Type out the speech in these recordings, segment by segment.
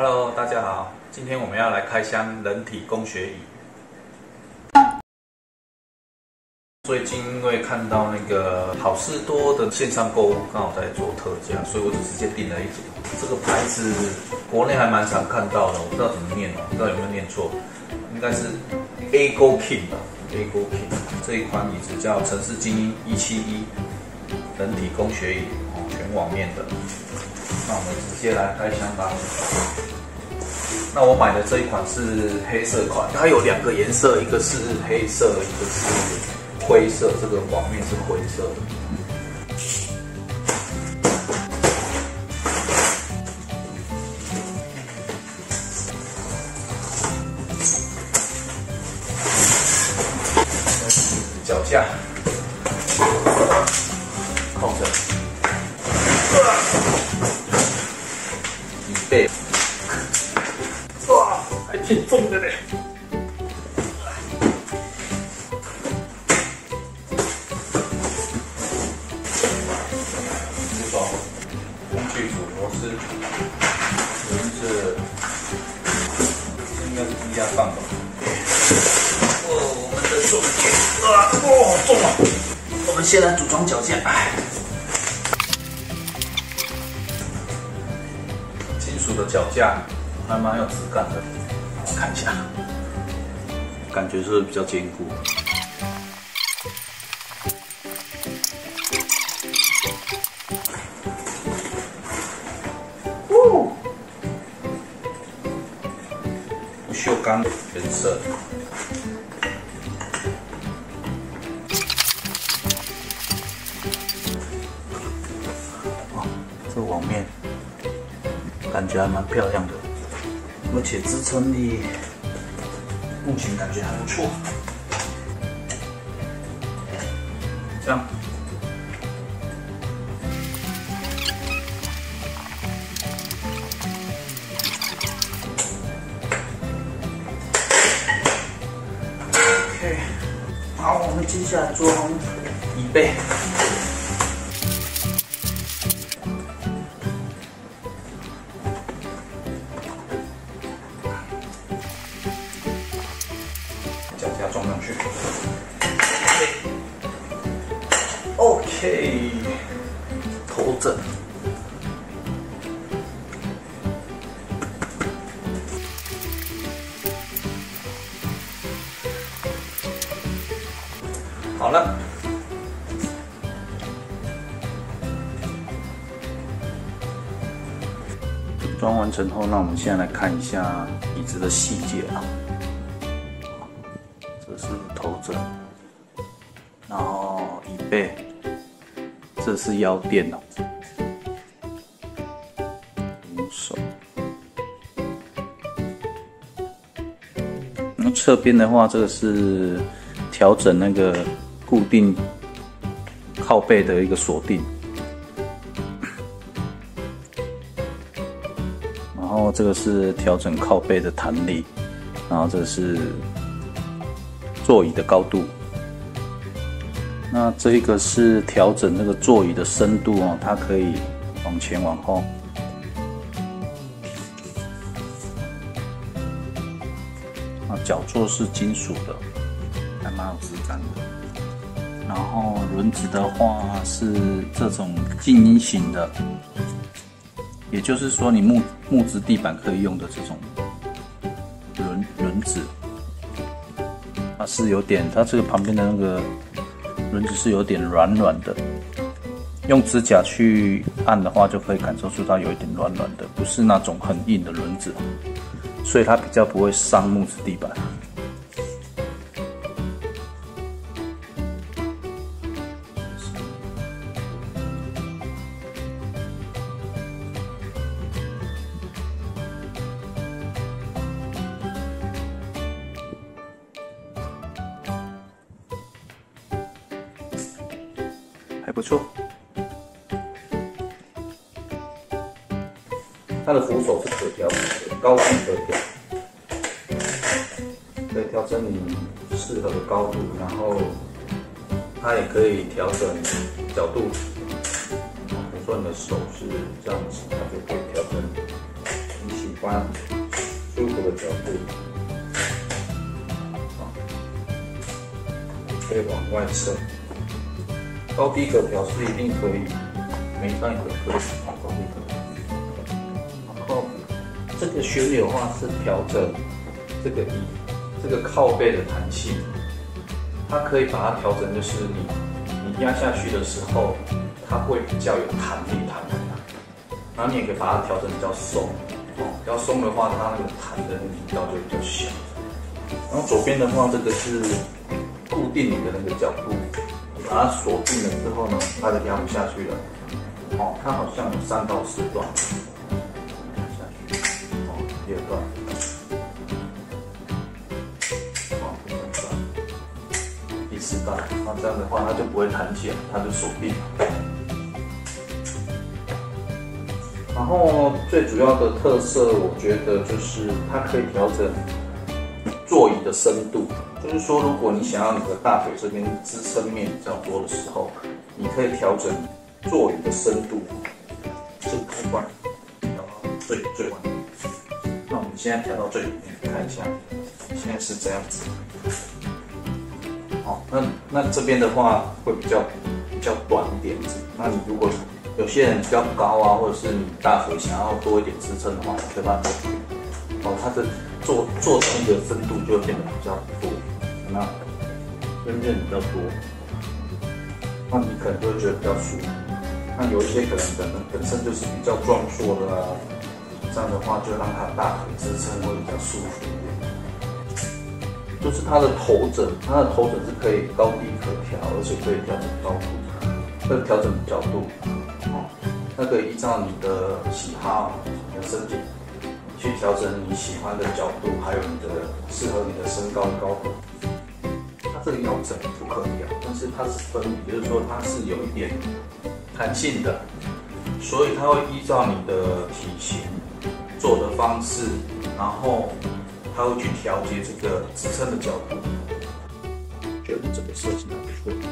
Hello， 大家好，今天我们要来开箱人体工学椅。最近因为看到那个好事多的线上购物刚好在做特价，所以我就直接订了一组。这个牌子国内还蛮常看到的，我不知道怎么念哦，不知道有没有念错，应该是 ERGOKING 吧 ，ERGOKING 这一款椅子叫城市精英171人体工学椅，全网面的。 那我们直接来开箱吧。那我买的这一款是黑色款，它有两个颜色，一个是黑色，一个是灰色。这个网面是灰色的。脚架扣着。 椅背，哇，还挺重的嘞。这种工具组模式，应该是低压放的。哦，我们的重点，哇，好重啊！我们先来组装脚架。 的脚架还蛮有质感的，我看一下，感觉是比较坚固。不锈钢原色。 感觉还蛮漂亮的，而且支撑力目前感觉还不错。这样，OK， 好，我们接下来做椅背。 装上去 ，OK， 头枕，好了，装完成后，那我们现在来看一下椅子的细节啊。 头枕，然后椅背，这是腰垫哦，手。那侧边的话，这个是调整那个固定靠背的一个锁定，然后这个是调整靠背的弹力，然后这是。 座椅的高度，那这一个是调整这个座椅的深度哦，它可以往前往后。啊，脚座是金属的，还蛮有质感的。然后轮子的话是这种静音型的，也就是说你木质地板可以用的这种轮子。 它是有点，它这个旁边的那个轮子是有点软软的，用指甲去按的话，就可以感受出它有一点软软的，不是那种很硬的轮子，所以它比较不会伤木质地板。还不错，它的扶手是可调的，高低可调，可以调整你适合的高度，然后它也可以调整角度。比如说你的手是这样子，它就可以调整平行。欢舒服的折腹，可以往外伸。高低格表示一定可以，每段格可以放高低格。然后这个旋钮的话是调整这个椅，这个靠背的弹性，它可以把它调整，就是你压下去的时候，它会比较有弹力弹回来。然后你也可以把它调整比较松。 比较松的话，它那个弹的力道就比较小。然后左边的话，这个是固定你的那个角度，把它锁定了之后呢，它就压不下去了。哦，它好像有3到4段，压下去。哦，2段。哦，3段。第4段，那这样的话，它就不会弹起来，它就锁定了。 然后最主要的特色，我觉得就是它可以调整座椅的深度。就是说，如果你想要你的大腿这边支撑面比较多的时候，你可以调整座椅的深度，这个开关调到最外面。那我们现在调到最里面，看一下，现在是这样子。好，那这边的话会比较短一点子。那你如果 有些人比较高啊，或者是你大腿想要多一点支撑的话，你可以把它做平。哦，它的坐撑的深度就会变得比较多，那深圳比较多，那你可能就会觉得比较舒服。那有一些可能本身就是比较壮硕的啊，这样的话就让它的大腿支撑会比较舒服一点。就是它的头枕，它的头枕是可以高低可调，而且可以调整高度，可以调整角度。 那个依照你的喜好、你的身体去调整你喜欢的角度，还有你的适合你的身高的高度。它这个腰枕不可以啊，但是它是分离，就是说它是有一点弹性的，所以它会依照你的体型、坐的方式，然后它会去调节这个支撑的角度。觉得这个设计还不错。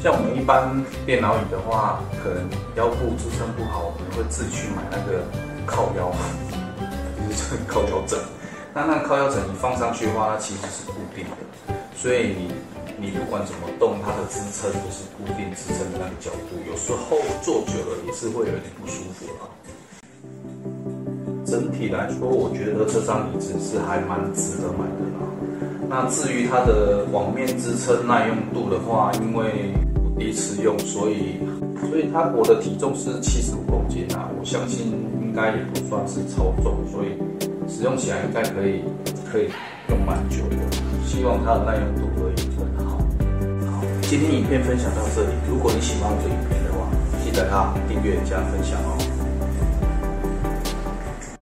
像我们一般电脑椅的话，可能腰部支撑不好，我们会自己去买那个靠腰，就是靠腰枕。那靠腰枕你放上去的话，它其实是固定的，所以你不管怎么动，它的支撑就是固定支撑的那个角度。有时候坐久了也是会有点不舒服啊。整体来说，我觉得这张椅子是还蛮值得买的啦。那至于它的网面支撑耐用度的话，因为 第一次用，所以我的体重是75公斤啊，我相信应该也不算是超重，所以使用起来应该可以用蛮久的，希望它的耐用度可以很好。好，今天影片分享到这里，如果你喜欢我的影片的话，记得要订阅加分享哦。